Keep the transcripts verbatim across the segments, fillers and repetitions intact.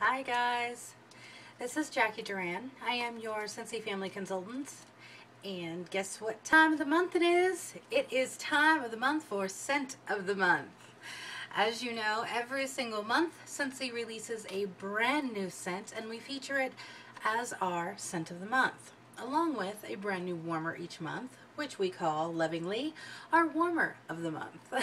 Hi guys, this is Jacqui Duran. I am your Scentsy Family Consultant, and guess what time of the month it is? It is time of the month for Scent of the Month. As you know, every single month Scentsy releases a brand new scent, and we feature it as our Scent of the Month, along with a brand new warmer each month, which we call, lovingly, our Warmer of the Month.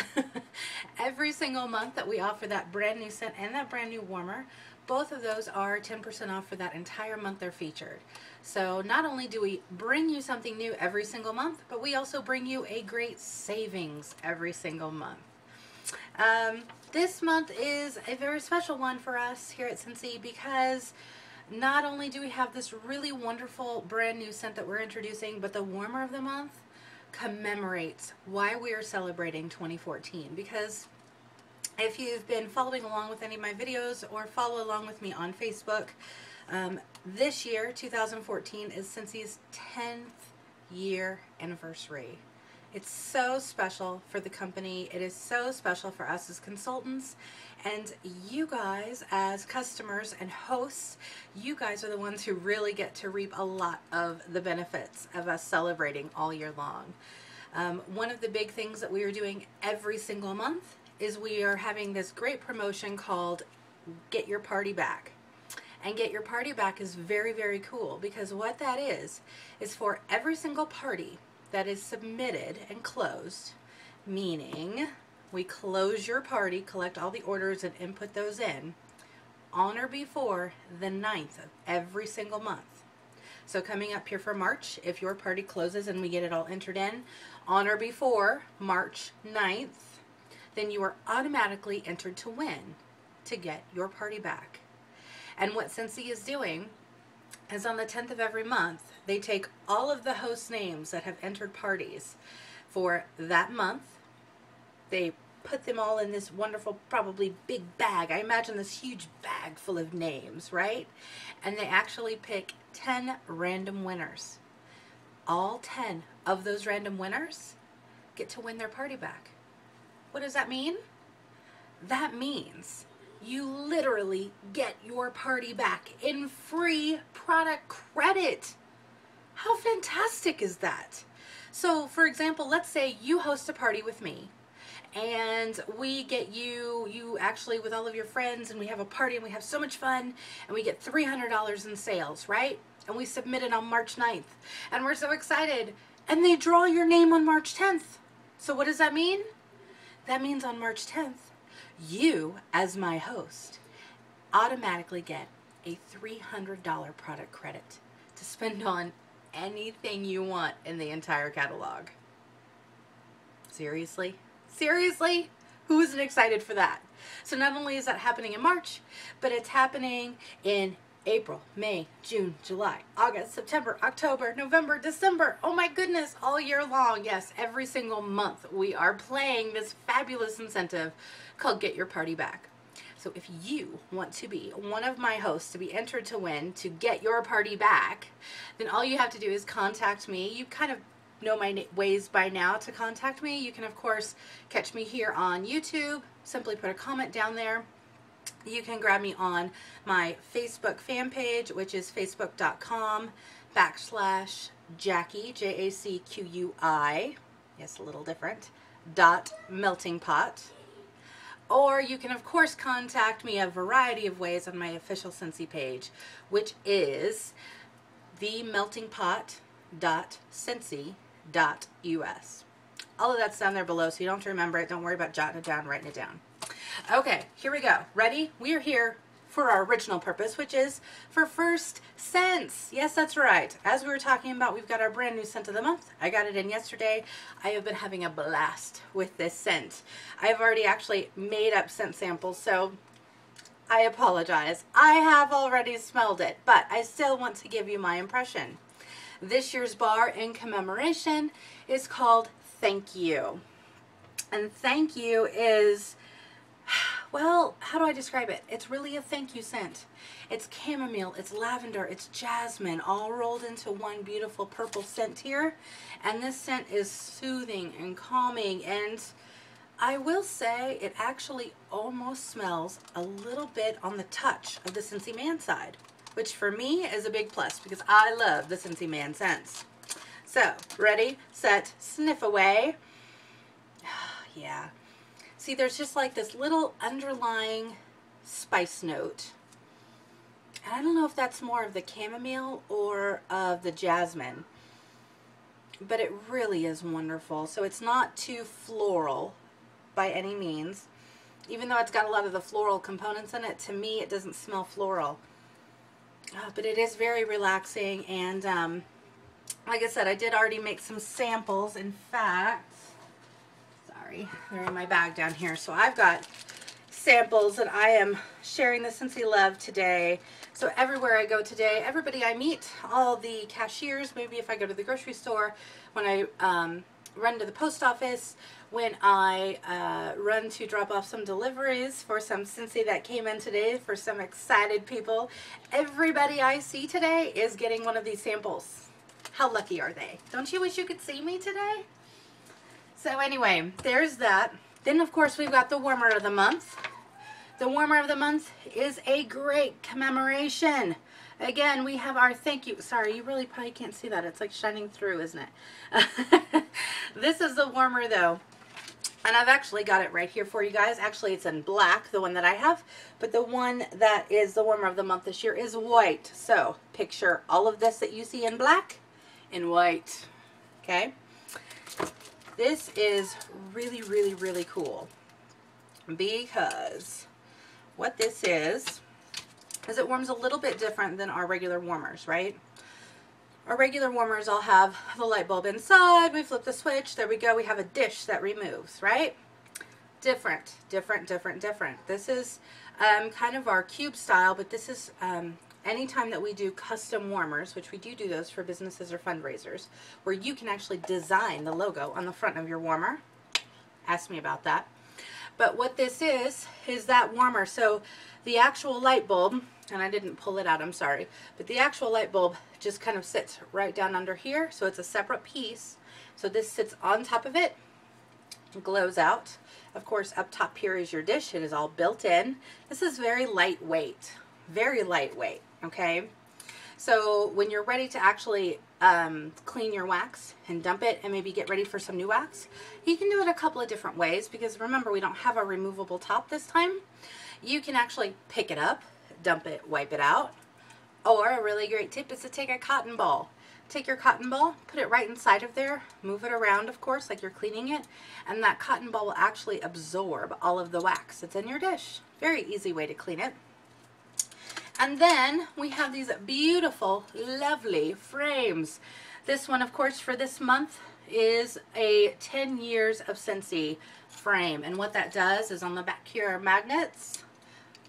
Every single month that we offer that brand new scent and that brand new warmer, both of those are ten percent off for that entire month they're featured. So not only do we bring you something new every single month, but we also bring you a great savings every single month. Um, this month is a very special one for us here at Scentsy because not only do we have this really wonderful brand new scent that we're introducing, but the Warmer of the Month commemorates why we are celebrating twenty fourteen. Because if you've been following along with any of my videos or follow along with me on Facebook, um, this year, two thousand fourteen, is Scentsy tenth year anniversary. It's so special for the company. It is so special for us as consultants, and you guys as customers and hosts, you guys are the ones who really get to reap a lot of the benefits of us celebrating all year long. Um, one of the big things that we are doing every single month is we are having this great promotion called Get Your Party Back. And Get Your Party Back is very, very cool, because what that is, is for every single party that is submitted and closed, meaning we close your party, collect all the orders and input those in on or before the ninth of every single month. So coming up here for March, if your party closes and we get it all entered in on or before March ninth, then you are automatically entered to win, to get your party back. And what Scentsy is doing is on the tenth of every month, they take all of the host names that have entered parties for that month. They put them all in this wonderful, probably big bag. I imagine this huge bag full of names, right? And they actually pick ten random winners. All ten of those random winners get to win their party back. What does that mean? That means you literally get your party back in free product credit. How fantastic is that? So for example, let's say you host a party with me and we get you, you actually with all of your friends, and we have a party and we have so much fun and we get three hundred dollars in sales, right? And we submit it on March ninth and we're so excited, and they draw your name on March tenth. So what does that mean? That means on March tenth, you, as my host, automatically get a three hundred dollar product credit to spend on anything you want in the entire catalog. Seriously? Seriously? Who isn't excited for that? So not only is that happening in March, but it's happening in April, May, June, July, August, September, October, November, December. Oh my goodness, all year long. Yes, every single month we are playing this fabulous incentive called Get Your Party Back. So if you want to be one of my hosts to be entered to win, to get your party back, then all you have to do is contact me. You kind of know my ways by now to contact me. You can, of course, catch me here on YouTube. Simply put a comment down there. You can grab me on my Facebook fan page, which is facebook.com backslash Jacqui, J A C Q U I, yes, a little different, dot melting pot. Or you can, of course, contact me a variety of ways on my official Scentsy page, which is themeltingpot.scentsy dot U S. All of that's down there below, so you don't have to remember it. Don't worry about jotting it down, writing it down. Okay, here we go. Ready? We are here for our original purpose, which is for first scents. Yes, that's right. As we were talking about, we've got our brand new scent of the month. I got it in yesterday. I have been having a blast with this scent. I've already actually made up scent samples, so I apologize. I have already smelled it, but I still want to give you my impression. This year's bar in commemoration is called Thank You. And Thank You is, well, how do I describe it? It's really a thank you scent. It's chamomile, it's lavender, it's jasmine, all rolled into one beautiful purple scent here. And this scent is soothing and calming, and I will say it actually almost smells a little bit on the touch of the Scentsy Man side, which for me is a big plus because I love the Scentsy Man scents. So, ready, set, sniff away. Yeah. See, there's just like this little underlying spice note. And I don't know if that's more of the chamomile or of the jasmine, but it really is wonderful. So it's not too floral by any means. Even though it's got a lot of the floral components in it, to me it doesn't smell floral. Oh, but it is very relaxing, and um, like I said, I did already make some samples. In fact, sorry, they're in my bag down here. So I've got samples that I am sharing the Scentsy Love today. So everywhere I go today, everybody I meet, all the cashiers, maybe if I go to the grocery store, when I um, run to the post office, when I uh, run to drop off some deliveries for some Scentsy that came in today for some excited people, everybody I see today is getting one of these samples. How lucky are they? Don't you wish you could see me today? So anyway, there's that. Then of course we've got the warmer of the month. The warmer of the month is a great commemoration. Again, we have our thank you. Sorry, you really probably can't see that. It's like shining through, isn't it? This is the warmer though. And I've actually got it right here for you guys. Actually, it's in black, the one that I have. But the one that is the warmer of the month this year is white. So picture all of this that you see in black and white. Okay? This is really, really, really cool. Because what this is, is it warms a little bit different than our regular warmers, right? Our regular warmers all have the light bulb inside. We flip the switch. There we go. We have a dish that removes, right? Different, different, different, different. This is um, kind of our cube style, but this is um, anytime that we do custom warmers, which we do do those for businesses or fundraisers, where you can actually design the logo on the front of your warmer. Ask me about that. But what this is, is that warmer. So the actual light bulb, and I didn't pull it out, I'm sorry, but the actual light bulb just kind of sits right down under here. So it's a separate piece. So this sits on top of it, glows out. Of course, up top here is your dish. It is all built in. This is very lightweight, very lightweight, okay? So when you're ready to actually um, clean your wax and dump it and maybe get ready for some new wax, you can do it a couple of different ways because remember, we don't have a removable top this time. You can actually pick it up, dump it, wipe it out. Or a really great tip is to take a cotton ball. Take your cotton ball, put it right inside of there, move it around, of course, like you're cleaning it, and that cotton ball will actually absorb all of the wax that's in your dish. Very easy way to clean it. And then we have these beautiful, lovely frames. This one, of course, for this month is a ten years of Scentsy frame. And what that does is on the back here are magnets,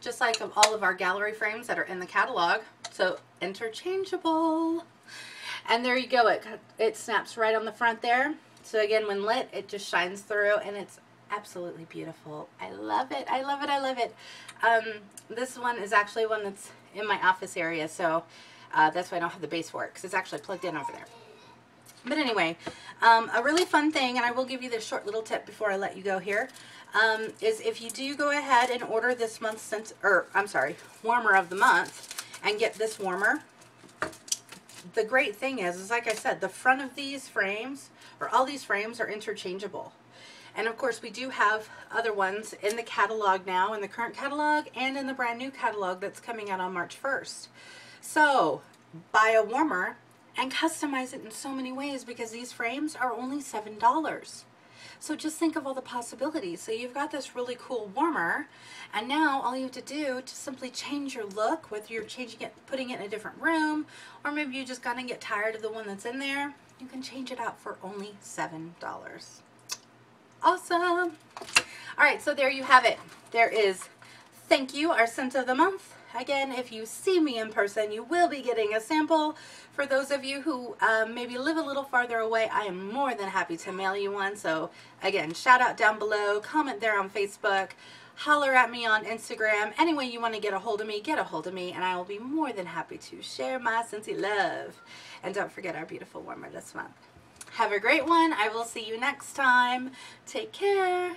just like of all of our gallery frames that are in the catalog. So interchangeable. And there you go. It, it snaps right on the front there. So again, when lit, it just shines through and it's absolutely beautiful. I love it. I love it. I love it. Um, this one is actually one that's in my office area, so uh, that's why I don't have the base for it, because it's actually plugged in over there. But anyway, um, a really fun thing, and I will give you this short little tip before I let you go here, um, is if you do go ahead and order this month's scent, or I'm sorry, warmer of the month, and get this warmer, the great thing is, is like I said, the front of these frames, or all these frames, are interchangeable. And of course, we do have other ones in the catalog now, in the current catalog and in the brand new catalog that's coming out on March first. So buy a warmer and customize it in so many ways because these frames are only seven dollars. So just think of all the possibilities. So you've got this really cool warmer, and now all you have to do to simply change your look, whether you're changing it, putting it in a different room, or maybe you just kind of get tired of the one that's in there, you can change it out for only seven dollars. Awesome. All right, so there you have it. There is Thank You, our scent of the month. Again, if you see me in person, you will be getting a sample. For those of you who um, maybe live a little farther away, I am more than happy to mail you one. So again, shout out down below, comment there on Facebook, holler at me on Instagram. Any way you want to get a hold of me, get a hold of me, and I will be more than happy to share my Scentsy love. And don't forget our beautiful warmer this month. Have a great one. I will see you next time. Take care.